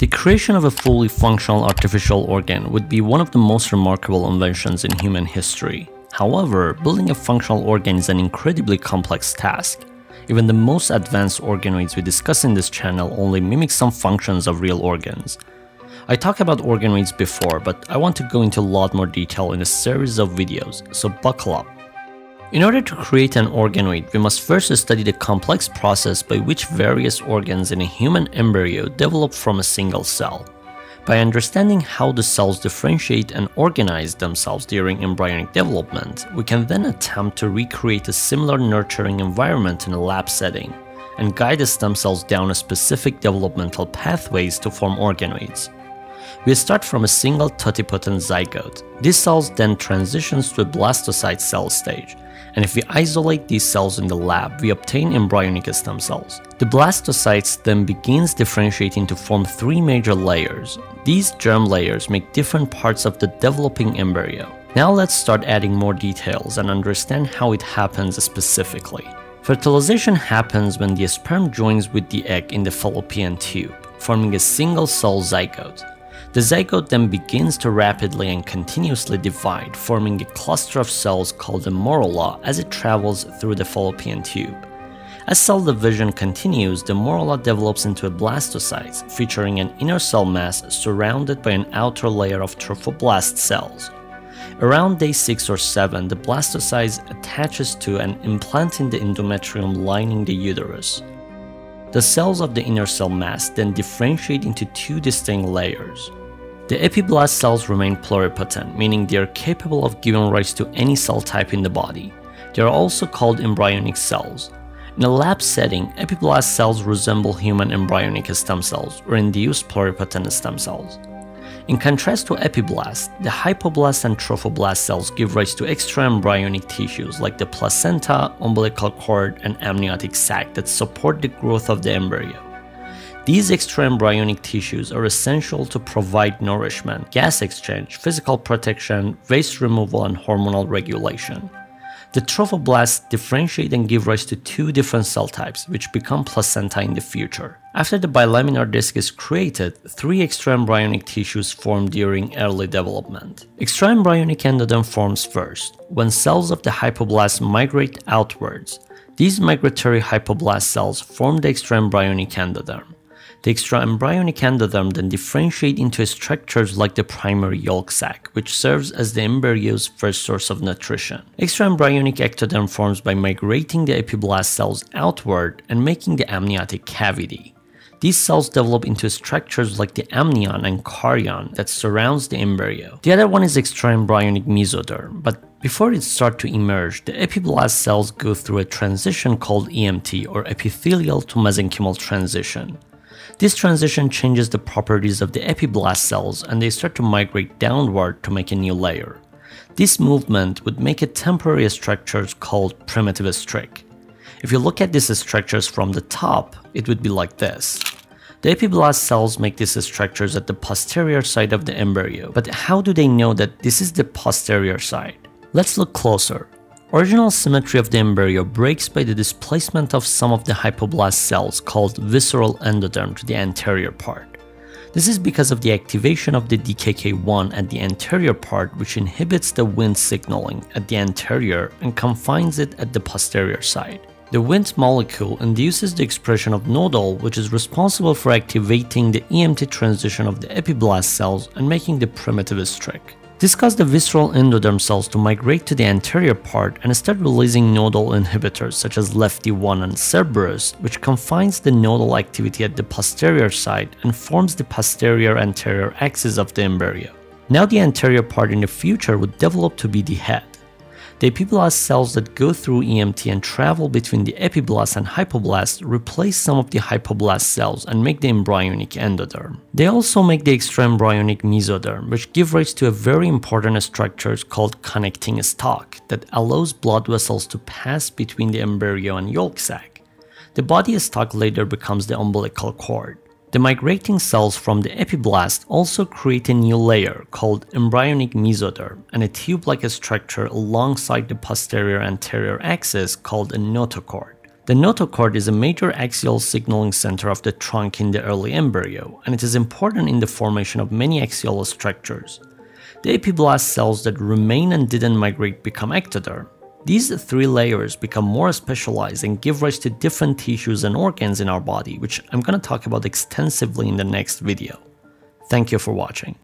The creation of a fully functional artificial organ would be one of the most remarkable inventions in human history. However, building a functional organ is an incredibly complex task. Even the most advanced organoids we discuss in this channel only mimic some functions of real organs. I talked about organoids before, but I want to go into a lot more detail in a series of videos, so buckle up. In order to create an organoid, we must first study the complex process by which various organs in a human embryo develop from a single cell. By understanding how the cells differentiate and organize themselves during embryonic development, we can then attempt to recreate a similar nurturing environment in a lab setting and guide the stem cells down a specific developmental pathways to form organoids. We start from a single totipotent zygote. These cells then transitions to a blastocyst cell stage, and if we isolate these cells in the lab, we obtain embryonic stem cells. The blastocyst then begins differentiating to form three major layers. These germ layers make different parts of the developing embryo. Now let's start adding more details and understand how it happens specifically. Fertilization happens when the sperm joins with the egg in the fallopian tube, forming a single cell zygote. The zygote then begins to rapidly and continuously divide, forming a cluster of cells called a morula as it travels through the fallopian tube. As cell division continues, the morula develops into a blastocyst, featuring an inner cell mass surrounded by an outer layer of trophoblast cells. Around day 6 or 7, the blastocyst attaches to and implanting the endometrium lining the uterus. The cells of the inner cell mass then differentiate into two distinct layers. The epiblast cells remain pluripotent, meaning they are capable of giving rise to any cell type in the body. They are also called embryonic cells. In a lab setting, epiblast cells resemble human embryonic stem cells or induced pluripotent stem cells. In contrast to epiblast, the hypoblast and trophoblast cells give rise to extraembryonic tissues like the placenta, umbilical cord, and amniotic sac that support the growth of the embryo. These extraembryonic tissues are essential to provide nourishment, gas exchange, physical protection, waste removal, and hormonal regulation. The trophoblasts differentiate and give rise to two different cell types, which become placenta in the future. After the bilaminar disc is created, three extraembryonic tissues form during early development. Extraembryonic endoderm forms first, when cells of the hypoblast migrate outwards. These migratory hypoblast cells form the extraembryonic endoderm. The extraembryonic endoderm then differentiate into structures like the primary yolk sac, which serves as the embryo's first source of nutrition. Extraembryonic ectoderm forms by migrating the epiblast cells outward and making the amniotic cavity. These cells develop into structures like the amnion and carrion that surrounds the embryo. The other one is extraembryonic mesoderm, but before it starts to emerge, the epiblast cells go through a transition called EMT or epithelial to mesenchymal transition. This transition changes the properties of the epiblast cells and they start to migrate downward to make a new layer. This movement would make a temporary structure called primitive streak. If you look at these structures from the top, it would be like this. The epiblast cells make these structures at the posterior side of the embryo, but how do they know that this is the posterior side? Let's look closer. Original symmetry of the embryo breaks by the displacement of some of the hypoblast cells called visceral endoderm to the anterior part. This is because of the activation of the DKK1 at the anterior part, which inhibits the Wnt signaling at the anterior and confines it at the posterior side. The Wnt molecule induces the expression of nodal, which is responsible for activating the EMT transition of the epiblast cells and making the primitive streak. This caused the visceral endoderm cells to migrate to the anterior part and start releasing nodal inhibitors such as Lefty-1 and Cerberus, which confines the nodal activity at the posterior side and forms the posterior-anterior axis of the embryo. Now the anterior part in the future would develop to be the head. The epiblast cells that go through EMT and travel between the epiblast and hypoblast replace some of the hypoblast cells and make the embryonic endoderm. They also make the extraembryonic mesoderm, which give rise to a very important structure called connecting stalk that allows blood vessels to pass between the embryo and yolk sac. The body stalk later becomes the umbilical cord. The migrating cells from the epiblast also create a new layer called embryonic mesoderm and a tube-like structure alongside the posterior anterior axis called a notochord. The notochord is a major axial signaling center of the trunk in the early embryo, and it is important in the formation of many axial structures. The epiblast cells that remain and didn't migrate become ectoderm. These three layers become more specialized and give rise to different tissues and organs in our body, which I'm going to talk about extensively in the next video. Thank you for watching.